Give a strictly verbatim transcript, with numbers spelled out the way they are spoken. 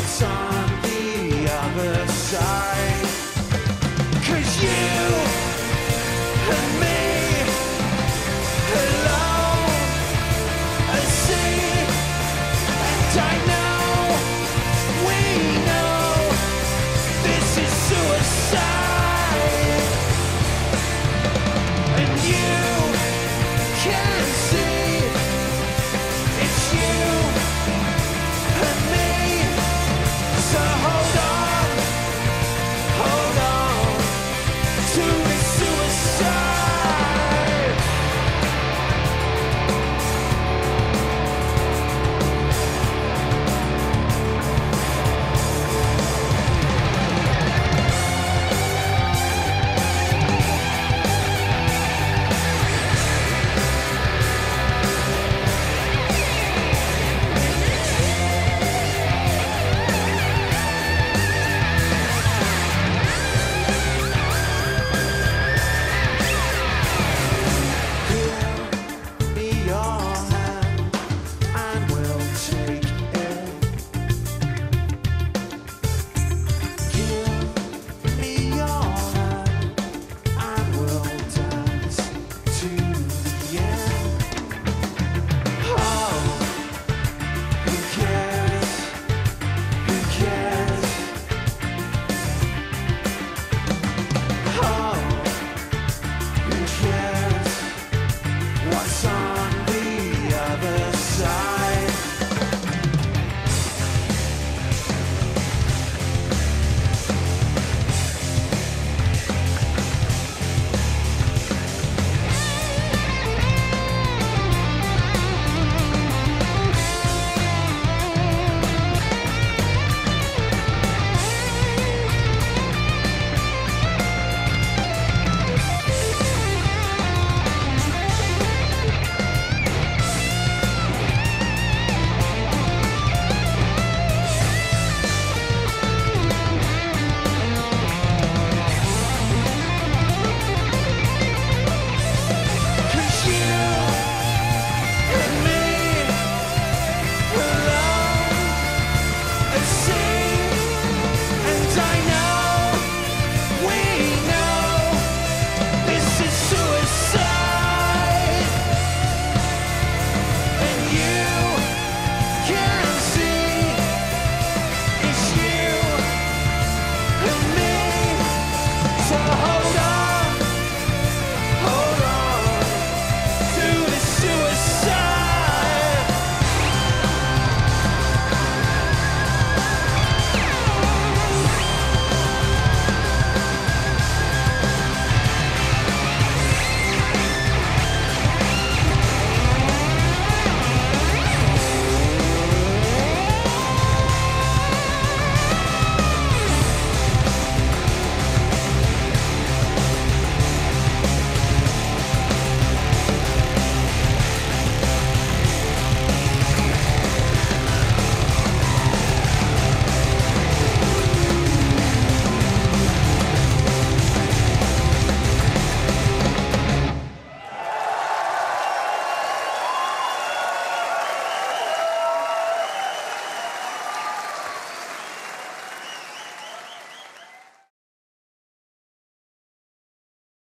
what's on the other side.